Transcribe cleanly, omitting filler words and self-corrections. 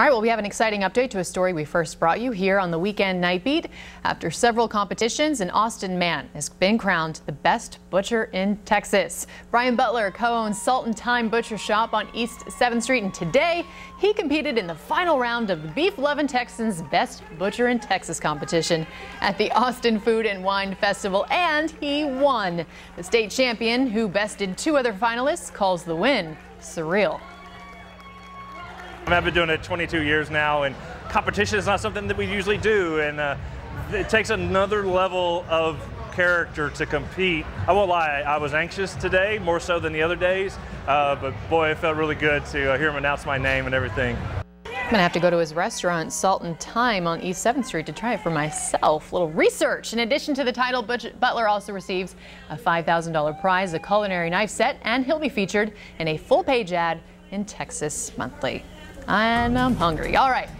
All right, well, we have an exciting update to a story we first brought you here on the Weekend Night Beat. After several competitions, an Austin man has been crowned the best butcher in Texas. Brian Butler co-owns Salt and Time Butcher Shop on East 7th Street, and today he competed in the final round of the Beef Lovin' Texans Best Butcher in Texas competition at the Austin Food and Wine Festival, and he won. The state champion, who bested two other finalists, calls the win surreal. I've been doing it 22 years now, and competition is not something that we usually do, and it takes another level of character to compete. I won't lie, I was anxious today, more so than the other days, but boy, it felt really good to hear him announce my name and everything. I'm gonna have to go to his restaurant, Salt and Time, on East 7th Street to try it for myself. A little research. In addition to the title, Butler also receives a $5,000 prize, a culinary knife set, and he'll be featured in a full-page ad in Texas Monthly. And I'm hungry. All right.